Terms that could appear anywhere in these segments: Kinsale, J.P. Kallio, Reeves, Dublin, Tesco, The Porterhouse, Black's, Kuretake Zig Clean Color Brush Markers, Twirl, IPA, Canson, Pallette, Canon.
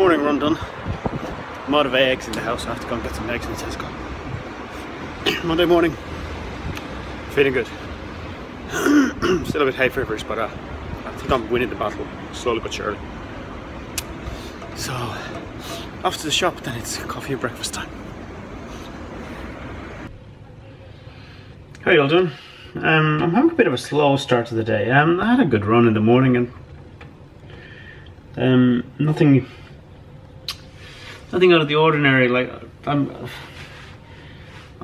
morning run done. I'm out of eggs in the house, I have to go and get some eggs in Tesco. Monday morning, feeling good. Still a bit hay feverish, but I think I'm winning the battle, slowly but surely. So, after the shop, then it's coffee and breakfast time. How you all doing? I'm having a bit of a slow start to the day. I had a good run in the morning and nothing out of the ordinary. Like I'm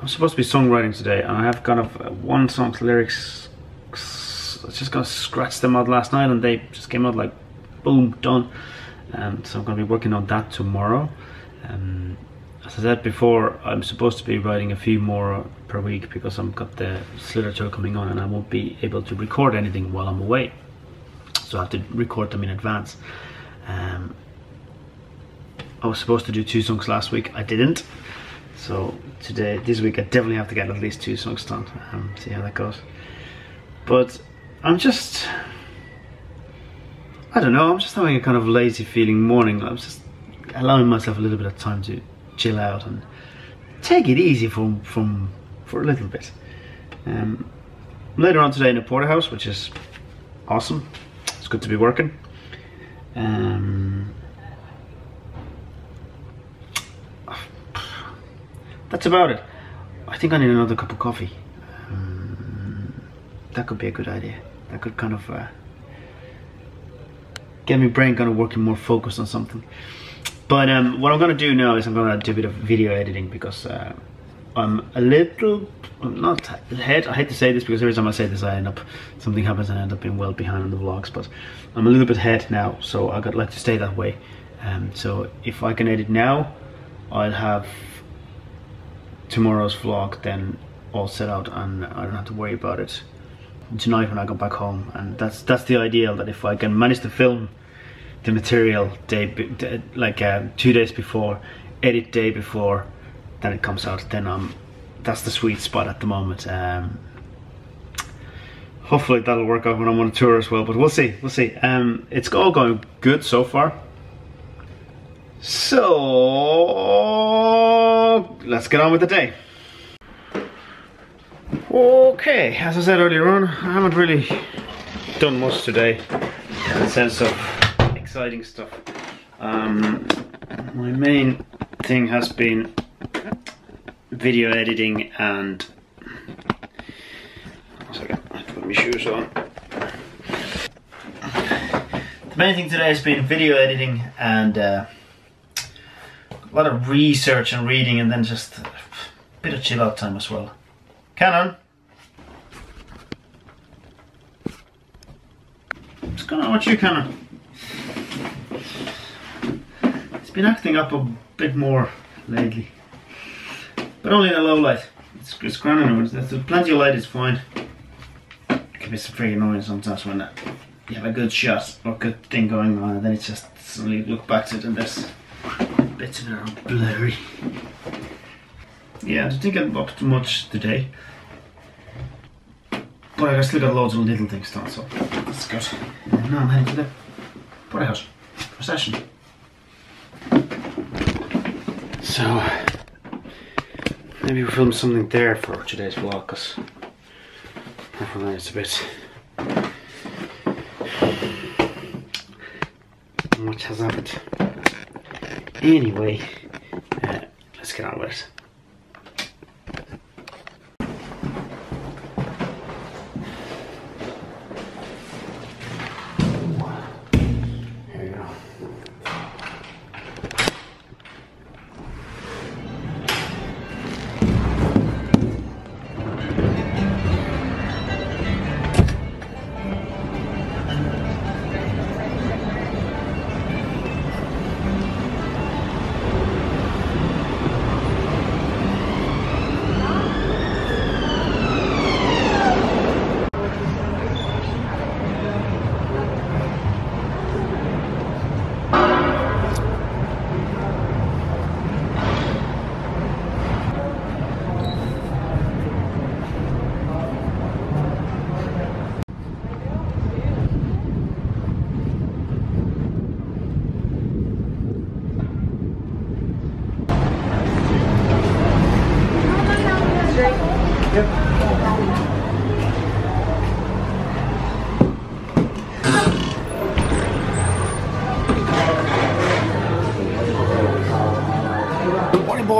supposed to be songwriting today, and I have kind of one song's lyrics. I just kind of scratched them out last night, and they just came out like boom, done. And so I'm going to be working on that tomorrow. As I said before, I'm supposed to be writing a few more per week because I've got the Slither tour coming on and I won't be able to record anything while I'm away. So I have to record them in advance. I was supposed to do 2 songs last week, I didn't. So today, this week I definitely have to get at least 2 songs done. See how that goes. But I'm just, I don't know, I'm just having a kind of lazy feeling morning. I'm just allowing myself a little bit of time to chill out and take it easy for a little bit. Later on today in the Porterhouse, which is awesome. It's good to be working. That's about it. I think I need another cup of coffee. That could be a good idea. That could kind of get my brain kind of working, more focused on something. But what I'm gonna do now is I'm gonna do a bit of video editing because I hate to say this because every time I say this I end up, something happens and I end up being well behind on the vlogs, but I'm a little bit ahead now, so I like to stay that way. So if I can edit now, I'll have tomorrow's vlog then all set out and I don't have to worry about it tonight when I go back home. And that's the ideal, that if I can manage to film the material day, like 2 days before, edit day before, then it comes out, then that's the sweet spot at the moment. Hopefully that'll work out when I'm on a tour as well, but we'll see. It's all going good so far, so let's get on with the day. Okay, as I said earlier on, I haven't really done much today in the sense of exciting stuff. My main thing has been video editing and, sorry, I have to put my shoes on. The main thing today has been video editing and a lot of research and reading, and then just a bit of chill out time as well. Canon. What's going on with you, Canon? Been acting up a bit more lately, but only in a low light. It's grand. There's plenty of light, it's fine. It can be pretty annoying sometimes when you have a good shot or good thing going on, and then it's just suddenly look back to it and there's bits that are blurry. Yeah, I don't think I'm up to much today, but I still got loads of little things done, so that's good. And now I'm heading to the Porterhouse procession. So, maybe we'll film something there for today's vlog, because hopefully it's a bit, much has happened. Anyway, let's get on with it.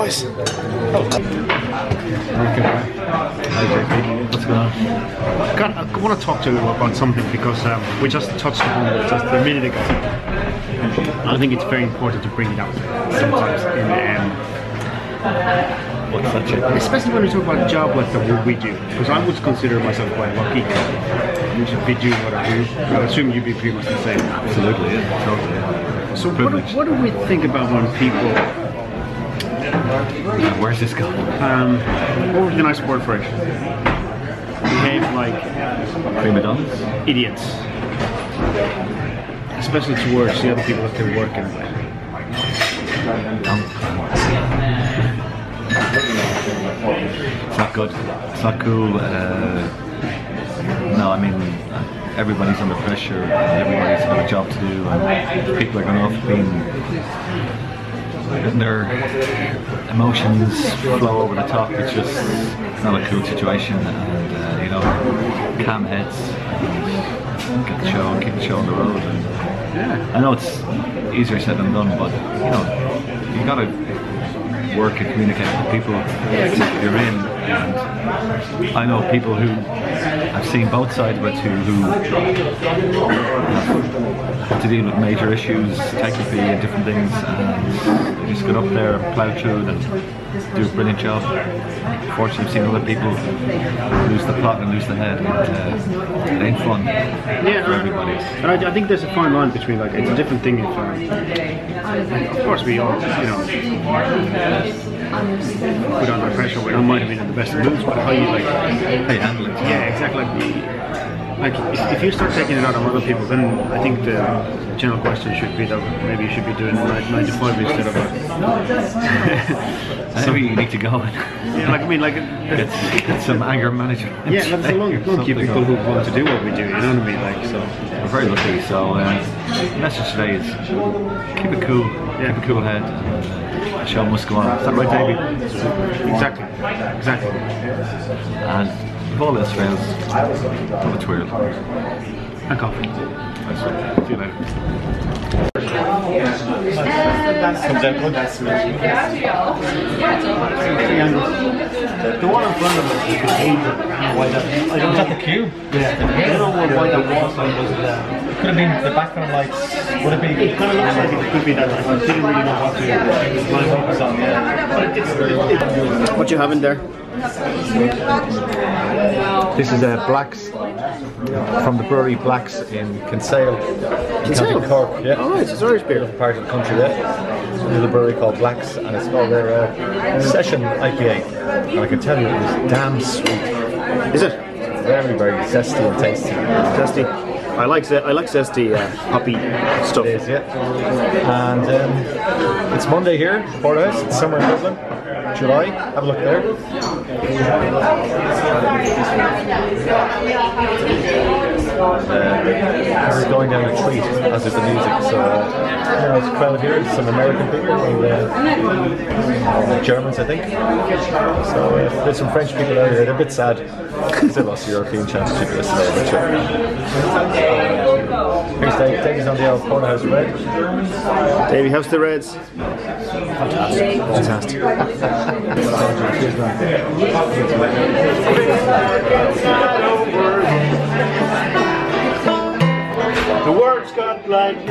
guys. Hi JP, what's going on? God, I want to talk to you about something because we just touched upon it just a minute ago. I think it's very important to bring it up sometimes in what's that JP? Especially when we talk about a job like what we do, because I would consider myself quite lucky to be doing what I do. I assume you'd be pretty much the same. Absolutely, yeah, totally. Yeah. So what do we think about when people... Where's this going? What would be a nice word for it? Behave like prima donnas, idiots, especially towards the other people that they're working with. It's not good. It's not cool. No, I mean, everybody's under pressure. Everybody's got a job to do, and people are going off being. And their emotions flow over the top. It's just not a cool situation, and you know, calm heads and get the show and keep the show on the road. And yeah, I know it's easier said than done, but you know, you gotta work and communicate with people you're in. And I know people who I've seen both sides, but who to deal with major issues technically and different things, and they just get up there and plow through and do a brilliant job. Unfortunately, I've seen other people lose the plot and lose the head, and it ain't fun for everybody. And I think there's a fine line between, like, it's a different thing if, of course we all, you know, put under pressure where I might have been in the best of moods, but how you like, handle it. Yeah, exactly. Like if you start taking it out on other people, then I think the general question should be that maybe you should be doing 9 to 5 instead of a... So you need to go in. Yeah, like I mean, like... Get some anger management. Yeah, that's a long queue people who want to do what we do, you know what I mean? Like, so... We're very lucky, so the message today is keep it cool, keep a cool head. The show must go on. Is that right, David? Exactly. Exactly. And if all else fails, have a twirl. And coffee. See you later. The one in front of us is the I was at the queue. Yeah. I don't know why the wall sign was there. Could have been the background lights. Would it be? It kind of looks like it could be that. I didn't really know what to focus on. Yeah. What you have in there? This is a Black's from the brewery Black's in Kinsale. Kinsale, Cork. Yeah. Oh, it's an Irish beer. Part of the country there. There's another brewery called Black's, and it's called their Session IPA. And I can tell you, it was damn sweet. Is it? Very, very zesty and tasty. Tasty. I like zesty puppy stuff. It is, yeah. And it's Monday here, Porterhouse. It's summer in Dublin, July. Have a look there. We're going down a treat, as is the music. So there's a crowd here, some American people and Germans, I think. So there's some French people out here. They're a bit sad because they lost the European Championship yesterday. Here's Dave. Davey's on the old Porterhouse Red. Davey, how's the Reds? Fantastic. Fantastic. The words got like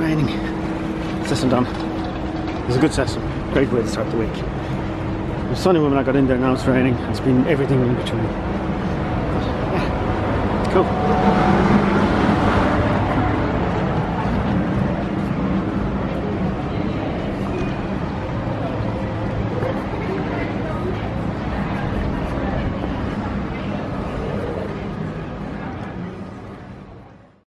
raining. Session done. It was a good session. Great way to start the week. It was sunny when I got in there, now it's raining. It's been everything in between. But, yeah, cool.